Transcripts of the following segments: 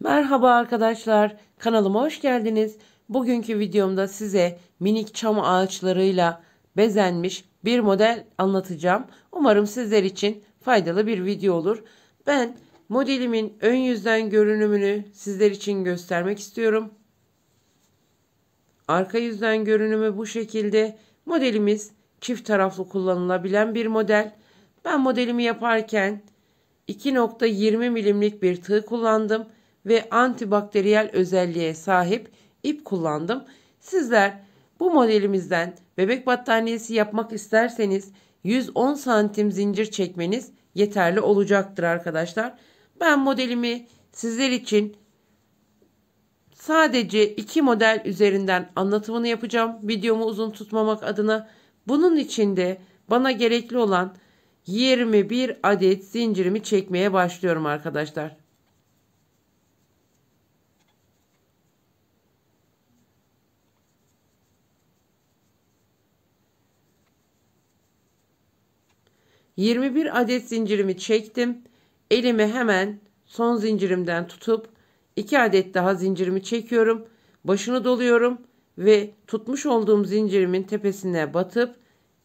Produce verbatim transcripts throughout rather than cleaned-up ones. Merhaba arkadaşlar, kanalıma hoş geldiniz. Bugünkü videomda size minik çam ağaçlarıyla bezenmiş bir model anlatacağım. Umarım sizler için faydalı bir video olur. Ben modelimin ön yüzden görünümünü sizler için göstermek istiyorum. Arka yüzden görünümü bu şekilde. Modelimiz çift taraflı kullanılabilen bir model. Ben modelimi yaparken iki nokta yirmi milimlik bir tığ kullandım ve antibakteriyel özelliğe sahip ip kullandım. Sizler bu modelimizden bebek battaniyesi yapmak isterseniz yüz on santim zincir çekmeniz yeterli olacaktır arkadaşlar. Ben modelimi sizler için sadece iki model üzerinden anlatımını yapacağım. Videomu uzun tutmamak adına. Bunun için de bana gerekli olan yirmi bir adet zincirimi çekmeye başlıyorum arkadaşlar. yirmi bir adet zincirimi çektim. Elimi hemen son zincirimden tutup iki adet daha zincirimi çekiyorum. Başını doluyorum ve tutmuş olduğum zincirimin tepesine batıp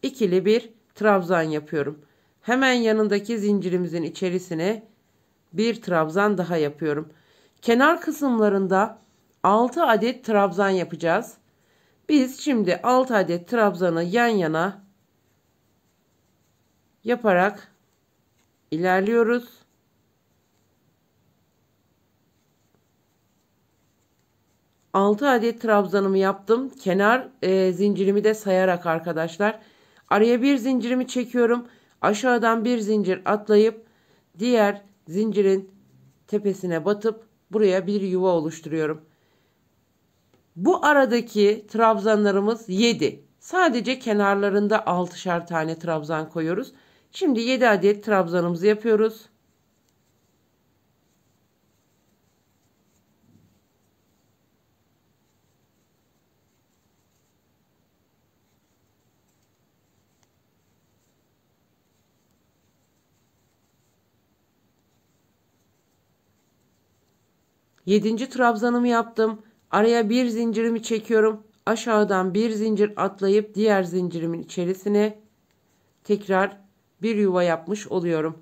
ikili bir trabzan yapıyorum. Hemen yanındaki zincirimizin içerisine bir trabzan daha yapıyorum. Kenar kısımlarında altı adet trabzan yapacağız. Biz şimdi altı adet trabzanı yan yana yaparak ilerliyoruz. altı adet trabzanımı yaptım. Kenar e, zincirimi de sayarak arkadaşlar. Araya bir zincirimi çekiyorum. Aşağıdan bir zincir atlayıp diğer zincirin tepesine batıp buraya bir yuva oluşturuyorum. Bu aradaki trabzanlarımız yedi. Sadece kenarlarında altışar tane trabzan koyuyoruz. Şimdi yedi adet trabzanımızı yapıyoruz. yedinci trabzanımı yaptım. Araya bir zincirimi çekiyorum. Aşağıdan bir zincir atlayıp diğer zincirimin içerisine tekrar bir yuva yapmış oluyorum.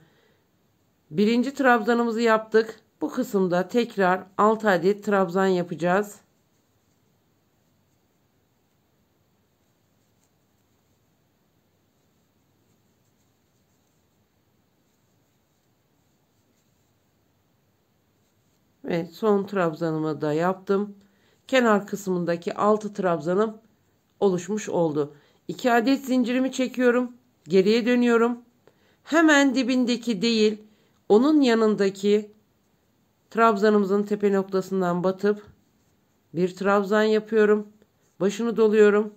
Birinci trabzanımızı yaptık. Bu kısımda tekrar altı adet trabzan yapacağız. Ve son trabzanımı da yaptım. Kenar kısmındaki altı trabzanım oluşmuş oldu. iki adet zincirimi çekiyorum. Geriye dönüyorum. Hemen dibindeki değil, onun yanındaki trabzanımızın tepe noktasından batıp bir trabzan yapıyorum. Başını doluyorum.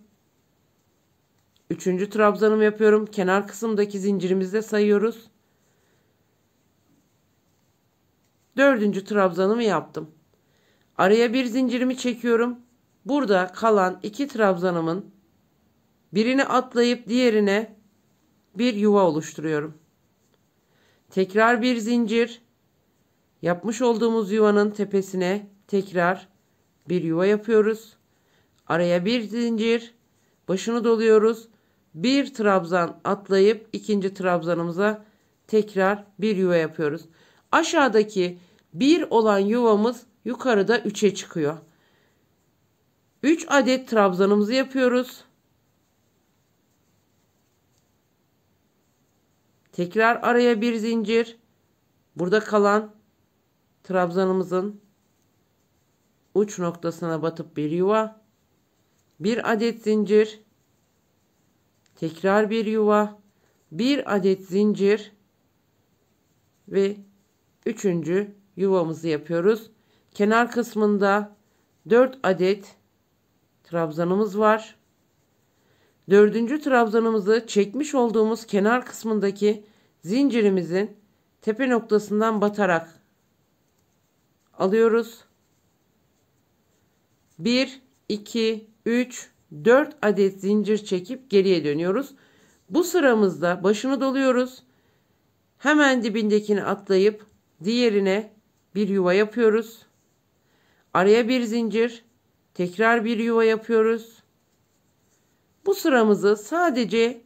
üçüncü trabzanımı yapıyorum. Kenar kısımdaki zincirimizde sayıyoruz. dördüncü trabzanımı yaptım. Araya bir zincirimi çekiyorum. Burada kalan iki trabzanımın birini atlayıp diğerine bir yuva oluşturuyorum. Tekrar bir zincir, yapmış olduğumuz yuvanın tepesine tekrar bir yuva yapıyoruz. Araya bir zincir, başını doluyoruz. Bir trabzan atlayıp ikinci trabzanımıza tekrar bir yuva yapıyoruz. Aşağıdaki bir olan yuvamız yukarıda üçe çıkıyor. üç adet trabzanımızı yapıyoruz. Tekrar araya bir zincir. Burada kalan trabzanımızın uç noktasına batıp bir yuva. bir adet zincir. Tekrar bir yuva. bir adet zincir. Ve üçüncü yuvamızı yapıyoruz. Kenar kısmında dört adet trabzanımız var. Dördüncü trabzanımızı çekmiş olduğumuz kenar kısmındaki zincirimizin tepe noktasından batarak alıyoruz. bir, iki, üç, dört adet zincir çekip geriye dönüyoruz. Bu sıramızda başını doluyoruz. Hemen dibindekini atlayıp diğerine bir yuva yapıyoruz. Araya bir zincir, tekrar bir yuva yapıyoruz. Bu sıramızı sadece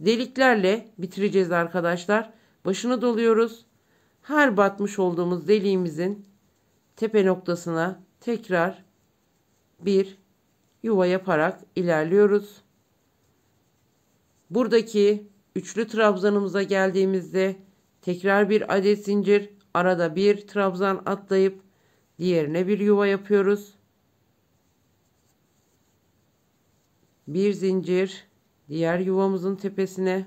deliklerle bitireceğiz arkadaşlar. Başını doluyoruz. Her batmış olduğumuz deliğimizin tepe noktasına tekrar bir yuva yaparak ilerliyoruz. Buradaki üçlü trabzanımıza geldiğimizde tekrar bir adet zincir, arada bir trabzan atlayıp diğerine bir yuva yapıyoruz. Bir zincir, diğer yuvamızın tepesine.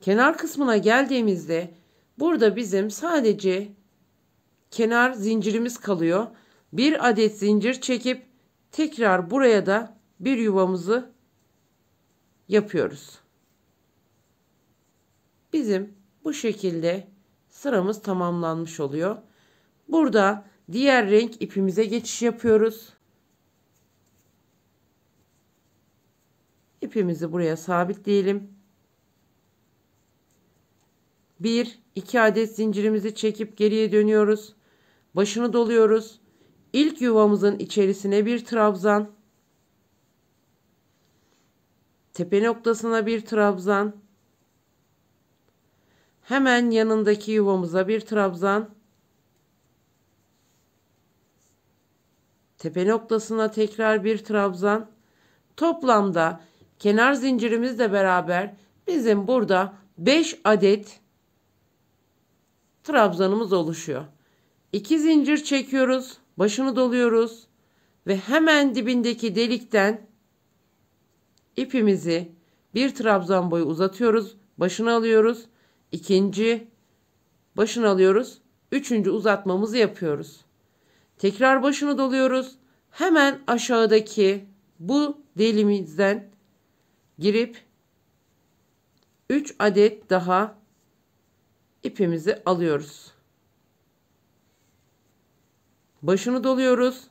Kenar kısmına geldiğimizde burada bizim sadece kenar zincirimiz kalıyor. Bir adet zincir çekip tekrar buraya da bir yuvamızı yapıyoruz. Bizim bu şekilde sıramız tamamlanmış oluyor. Burada diğer renk ipimize geçiş yapıyoruz. İpimizi buraya sabitleyelim. bir iki adet zincirimizi çekip geriye dönüyoruz. Başını doluyoruz. İlk yuvamızın içerisine bir trabzan. Tepe noktasına bir trabzan. Hemen yanındaki yuvamıza bir trabzan. Tepe noktasına tekrar bir trabzan. Toplamda kenar zincirimizle beraber bizim burada beş adet trabzanımız oluşuyor. iki zincir çekiyoruz, başını doluyoruz ve hemen dibindeki delikten ipimizi bir trabzan boyu uzatıyoruz, başını alıyoruz, ikinci başını alıyoruz, üçüncü uzatmamızı yapıyoruz. Tekrar başını doluyoruz, hemen aşağıdaki bu delimizden girip üç adet daha ipimizi alıyoruz. Başını doluyoruz.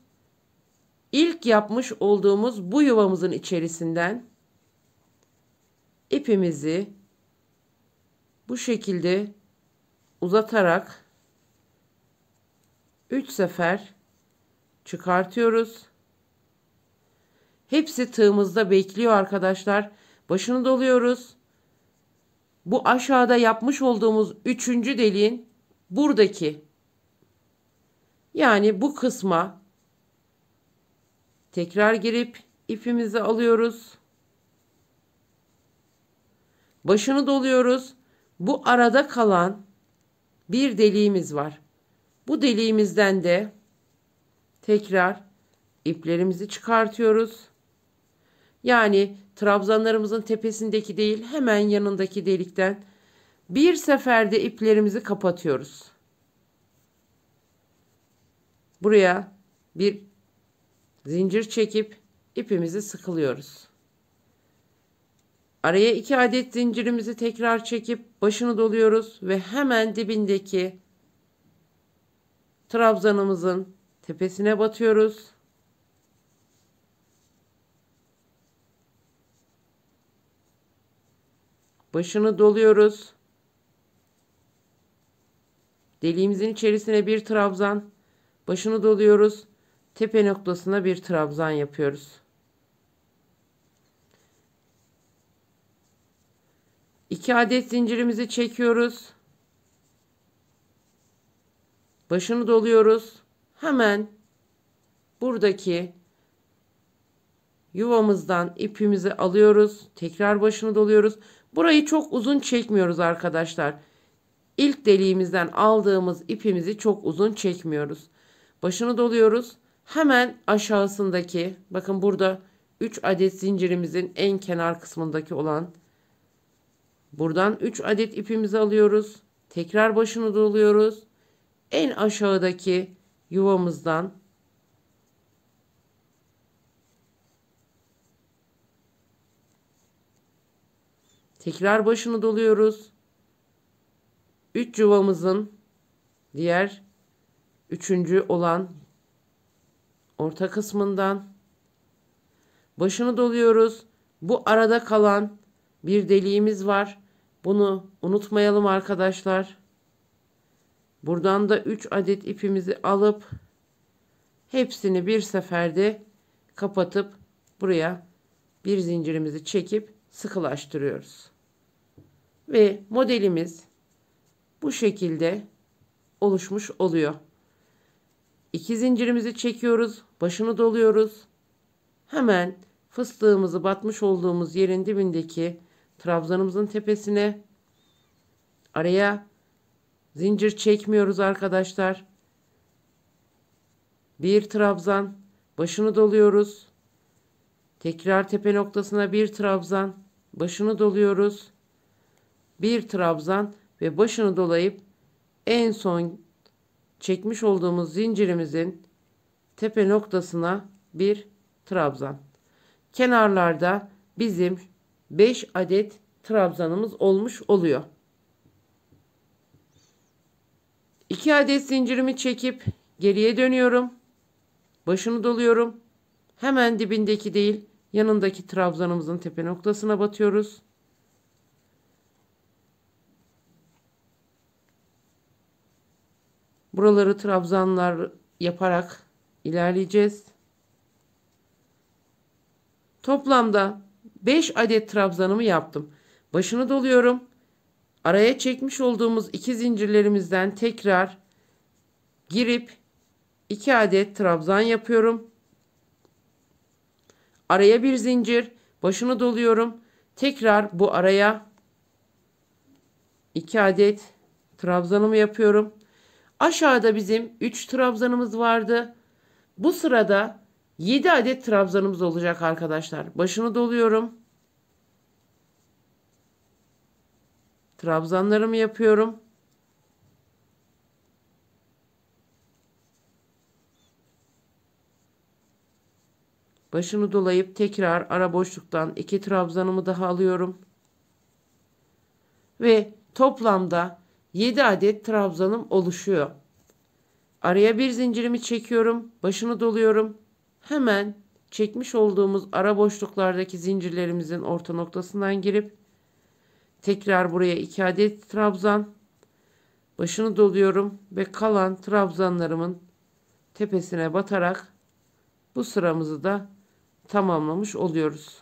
İlk yapmış olduğumuz bu yuvamızın içerisinden ipimizi bu şekilde uzatarak üç sefer çıkartıyoruz. Hepsi tığımızda bekliyor arkadaşlar. Başını doluyoruz. Bu aşağıda yapmış olduğumuz üçüncü deliğin buradaki, yani bu kısma tekrar girip ipimizi alıyoruz. Başını doluyoruz. Bu arada kalan bir deliğimiz var. Bu deliğimizden de tekrar iplerimizi çıkartıyoruz. Yani trabzanlarımızın tepesindeki değil, hemen yanındaki delikten bir seferde iplerimizi kapatıyoruz. Buraya bir zincir çekip ipimizi sıkılıyoruz. Araya iki adet zincirimizi tekrar çekip başını doluyoruz ve hemen dibindeki trabzanımızın tepesine batıyoruz. Başını doluyoruz. Deliğimizin içerisine bir trabzan. Başını doluyoruz. Tepe noktasına bir trabzan yapıyoruz. iki adet zincirimizi çekiyoruz. Başını doluyoruz. Hemen buradaki yuvamızdan ipimizi alıyoruz. Tekrar başını doluyoruz. Burayı çok uzun çekmiyoruz arkadaşlar. İlk deliğimizden aldığımız ipimizi çok uzun çekmiyoruz. Başını doluyoruz. Hemen aşağısındaki, bakın burada üç adet zincirimizin en kenar kısmındaki olan, buradan üç adet ipimizi alıyoruz. Tekrar başını doluyoruz. En aşağıdaki yuvamızdan tekrar başını doluyoruz. üç yuvamızın diğer üçüncü olan orta kısmından Başını doluyoruz. Bu arada kalan bir deliğimiz var. Bunu unutmayalım arkadaşlar. Buradan da üç adet ipimizi alıp hepsini bir seferde kapatıp buraya bir zincirimizi çekip sıkılaştırıyoruz. Ve modelimiz bu şekilde oluşmuş oluyor. İki zincirimizi çekiyoruz, başını doluyoruz. Hemen fıstığımızı batmış olduğumuz yerin dibindeki trabzanımızın tepesine araya zincir çekmiyoruz arkadaşlar. Bir trabzan, başını doluyoruz. Tekrar tepe noktasına bir trabzan, başını doluyoruz. Bir trabzan ve başını dolayıp en son çekmiş olduğumuz zincirimizin tepe noktasına bir trabzan. Kenarlarda bizim beş adet trabzanımız olmuş oluyor. iki adet zincirimi çekip geriye dönüyorum. Başını doluyorum. Hemen dibindeki değil, yanındaki trabzanımızın tepe noktasına batıyoruz. Buraları trabzanlar yaparak ilerleyeceğiz. Toplamda beş adet trabzanımı yaptım. Başını doluyorum. Araya çekmiş olduğumuz iki zincirlerimizden tekrar girip iki adet trabzan yapıyorum. Araya bir zincir, başını doluyorum. Tekrar bu araya iki adet trabzanımı yapıyorum. Aşağıda bizim üç trabzanımız vardı. Bu sırada yedi adet trabzanımız olacak arkadaşlar. Başını doluyorum. Trabzanlarımı yapıyorum. Başını dolayıp tekrar ara boşluktan iki trabzanımı daha alıyorum. Ve toplamda yedi adet trabzanım oluşuyor. Araya bir zincirimi çekiyorum. Başını doluyorum. Hemen çekmiş olduğumuz ara boşluklardaki zincirlerimizin orta noktasından girip tekrar buraya iki adet trabzan, başını doluyorum ve kalan trabzanlarımın tepesine batarak bu sıramızı da tamamlamış oluyoruz.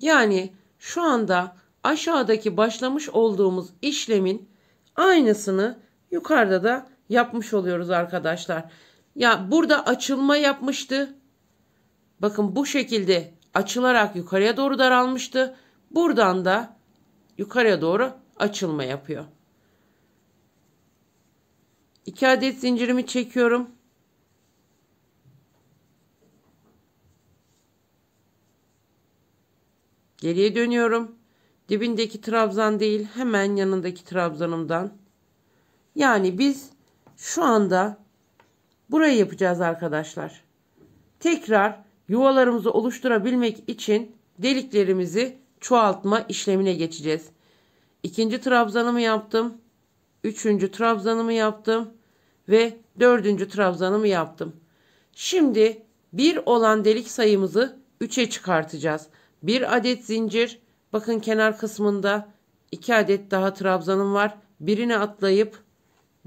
Yani şu anda aşağıdaki başlamış olduğumuz işlemin aynısını yukarıda da yapmış oluyoruz arkadaşlar. Ya burada açılma yapmıştı. Bakın bu şekilde açılarak yukarıya doğru daralmıştı. Buradan da yukarıya doğru açılma yapıyor. iki adet zincirimi çekiyorum. Geriye dönüyorum. Dibindeki trabzan değil, hemen yanındaki trabzanımdan. Yani biz şu anda burayı yapacağız arkadaşlar. Tekrar yuvalarımızı oluşturabilmek için deliklerimizi çoğaltma işlemine geçeceğiz. İkinci trabzanımı yaptım. Üçüncü trabzanımı yaptım. Ve dördüncü trabzanımı yaptım. Şimdi bir olan delik sayımızı üçe çıkartacağız. Bir adet zincir. Bakın kenar kısmında iki adet daha trabzanım var. Birine atlayıp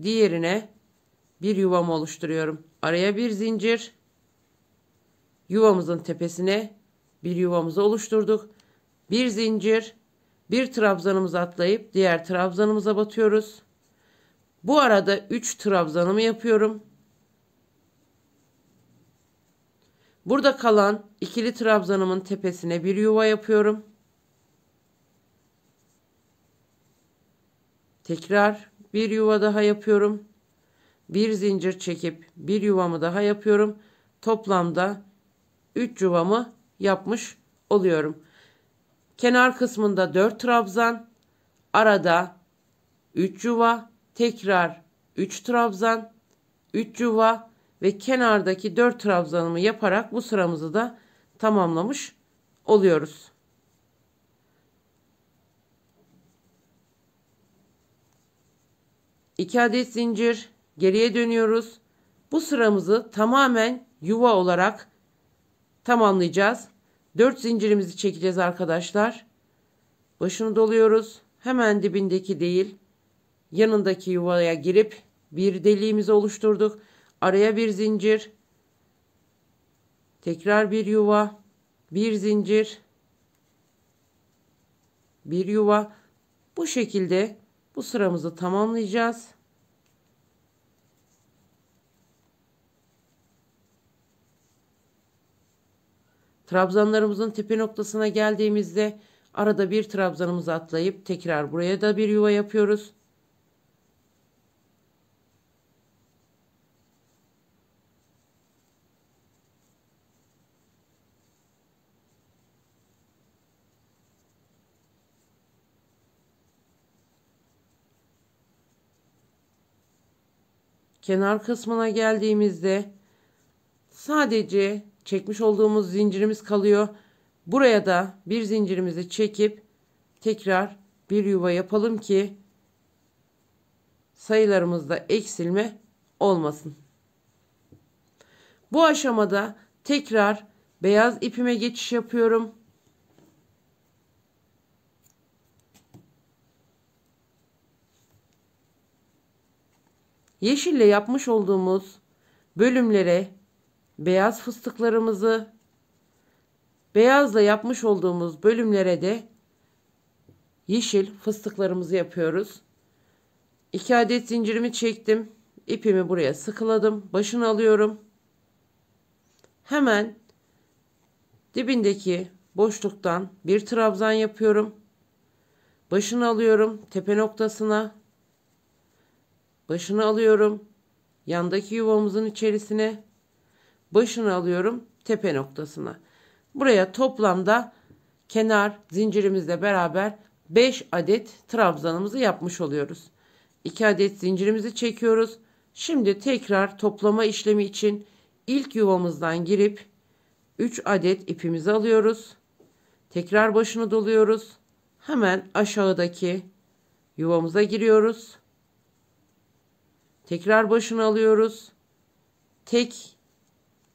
diğerine bir yuvam oluşturuyorum. Araya bir zincir. Yuvamızın tepesine bir yuvamızı oluşturduk. Bir zincir. Bir trabzanımızı atlayıp diğer trabzanımıza batıyoruz. Bu arada üç trabzanımı yapıyorum. Burada kalan ikili trabzanımın tepesine bir yuva yapıyorum. Tekrar bir yuva daha yapıyorum. Bir zincir çekip bir yuvamı daha yapıyorum. Toplamda üç yuvamı yapmış oluyorum. Kenar kısmında dört trabzan, arada üç yuva, tekrar üç trabzan, üç yuva ve kenardaki dört trabzanımı yaparak bu sıramızı da tamamlamış oluyoruz. iki adet zincir, geriye dönüyoruz. Bu sıramızı tamamen yuva olarak tamamlayacağız. dört zincirimizi çekeceğiz arkadaşlar. Başını doluyoruz. Hemen dibindeki değil, yanındaki yuvaya girip bir deliğimizi oluşturduk. Araya bir zincir, tekrar bir yuva, bir zincir, bir yuva. Bu şekilde bu sıramızı tamamlayacağız. Trabzanlarımızın tepe noktasına geldiğimizde arada bir trabzanımızı atlayıp tekrar buraya da bir yuva yapıyoruz. Kenar kısmına geldiğimizde sadece çekmiş olduğumuz zincirimiz kalıyor. Buraya da bir zincirimizi çekip tekrar bir yuva yapalım ki sayılarımızda eksilme olmasın. Bu aşamada tekrar beyaz ipime geçiş yapıyorum. Yeşille yapmış olduğumuz bölümlere beyaz fıstıklarımızı, beyazla yapmış olduğumuz bölümlere de yeşil fıstıklarımızı yapıyoruz. iki adet zincirimi çektim. İpimi buraya sıkıladım. Başını alıyorum. Hemen dibindeki boşluktan bir trabzan yapıyorum. Başını alıyorum. Tepe noktasına. Başını alıyorum. Yandaki yuvamızın içerisine. Başını alıyorum. Tepe noktasına. Buraya toplamda kenar zincirimizle beraber beş adet trabzanımızı yapmış oluyoruz. iki adet zincirimizi çekiyoruz. Şimdi tekrar toplama işlemi için ilk yuvamızdan girip üç adet ipimizi alıyoruz. Tekrar başını doluyoruz. Hemen aşağıdaki yuvamıza giriyoruz. Tekrar başını alıyoruz. Tek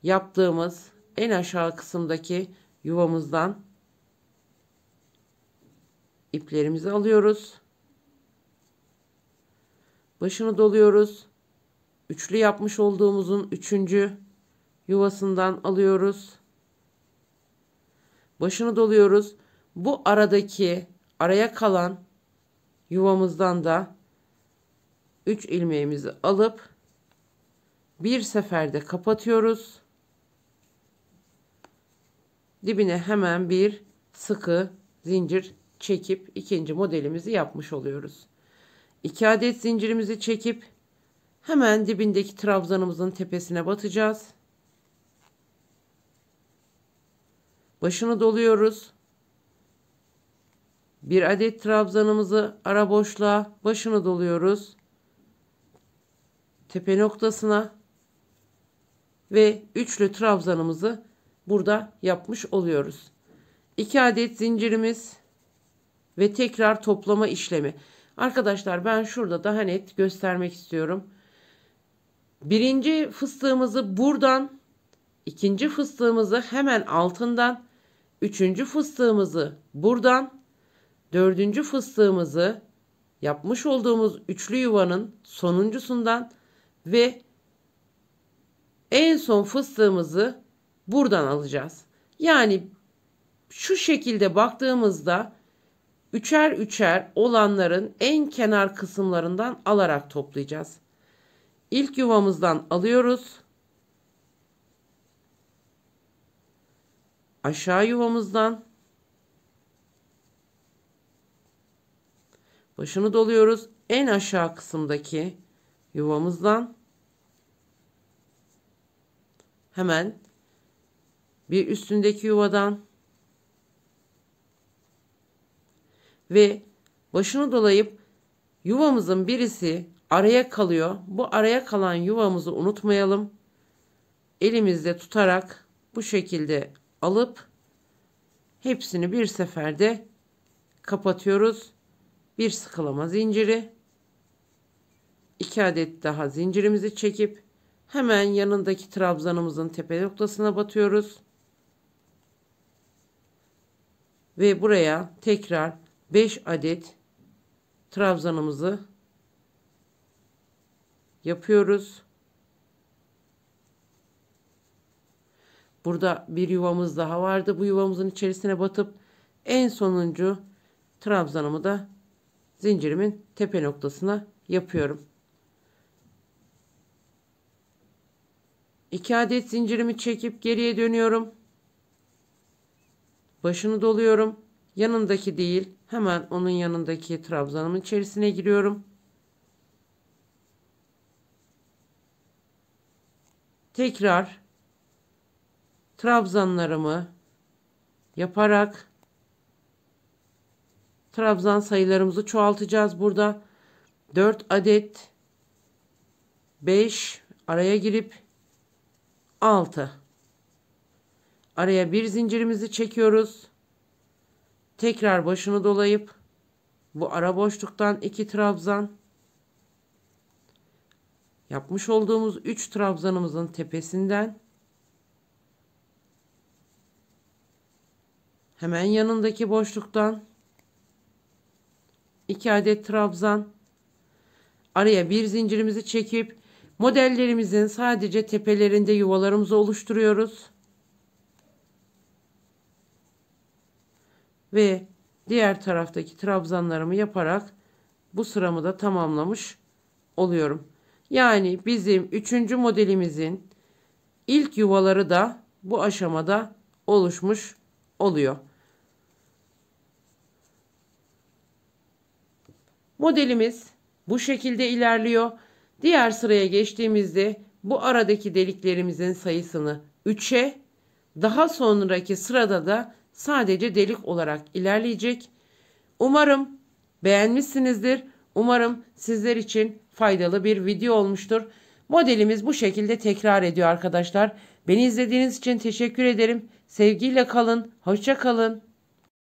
yaptığımız en aşağı kısımdaki yuvamızdan iplerimizi alıyoruz. Başını doluyoruz. Üçlü yapmış olduğumuzun üçüncü yuvasından alıyoruz. Başını doluyoruz. Bu aradaki, araya kalan yuvamızdan da üç ilmeğimizi alıp bir seferde kapatıyoruz. Dibine hemen bir sıkı zincir çekip ikinci modelimizi yapmış oluyoruz. iki adet zincirimizi çekip hemen dibindeki trabzanımızın tepesine batacağız. Başını doluyoruz. bir adet trabzanımızı ara boşluğa, başını doluyoruz. Tepe noktasına ve üçlü trabzanımızı burada yapmış oluyoruz. iki adet zincirimiz ve tekrar toplama işlemi. Arkadaşlar ben şurada daha net göstermek istiyorum. Birinci fıstığımızı buradan, ikinci fıstığımızı hemen altından, üçüncü fıstığımızı buradan, dördüncü fıstığımızı yapmış olduğumuz üçlü yuvanın sonuncusundan ve en son fıstığımızı buradan alacağız. Yani şu şekilde baktığımızda üçer üçer olanların en kenar kısımlarından alarak toplayacağız. İlk yuvamızdan alıyoruz. Aşağı yuvamızdan başını doluyoruz. En aşağı kısımdaki yuvamızdan hemen bir üstündeki yuvadan ve başını dolayıp yuvamızın birisi araya kalıyor. Bu araya kalan yuvamızı unutmayalım. Elimizde tutarak bu şekilde alıp hepsini bir seferde kapatıyoruz. Bir sıkılama zinciri, iki adet daha zincirimizi çekip hemen yanındaki trabzanımızın tepe noktasına batıyoruz. Ve buraya tekrar beş adet trabzanımızı yapıyoruz. Burada bir yuvamız daha vardı. Bu yuvamızın içerisine batıp en sonuncu trabzanımı da zincirimin tepe noktasına yapıyorum. iki adet zincirimi çekip geriye dönüyorum. Başını doluyorum. Yanındaki değil, hemen onun yanındaki trabzanımın içerisine giriyorum. Tekrar trabzanlarımı yaparak trabzan sayılarımızı çoğaltacağız. Burada dört adet, beş araya girip altı. Araya bir zincirimizi çekiyoruz. Tekrar başını dolayıp bu ara boşluktan iki trabzan, yapmış olduğumuz üç trabzanımızın tepesinden hemen yanındaki boşluktan iki adet trabzan, araya bir zincirimizi çekip modellerimizin sadece tepelerinde yuvalarımızı oluşturuyoruz. Ve diğer taraftaki trabzanlarımı yaparak bu sıramı da tamamlamış oluyorum. Yani bizim üçüncü modelimizin ilk yuvaları da bu aşamada oluşmuş oluyor. Modelimiz bu şekilde ilerliyor. Diğer sıraya geçtiğimizde bu aradaki deliklerimizin sayısını üçe, daha sonraki sırada da sadece delik olarak ilerleyecek. Umarım beğenmişsinizdir. Umarım sizler için faydalı bir video olmuştur. Modelimiz bu şekilde tekrar ediyor arkadaşlar. Beni izlediğiniz için teşekkür ederim. Sevgiyle kalın, hoşça kalın.